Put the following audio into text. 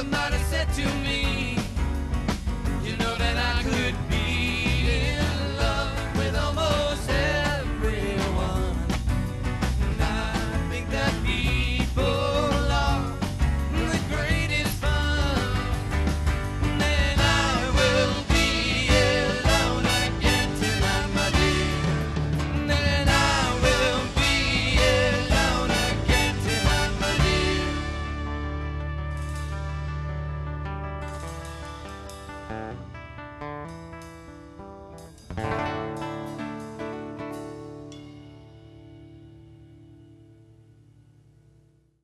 somebody said to me, you know that I could be in love with almost everyone. And I think that people are the greatest fun. Then I will be alone again tonight, my dear. Then I will be alone again tonight, my dear.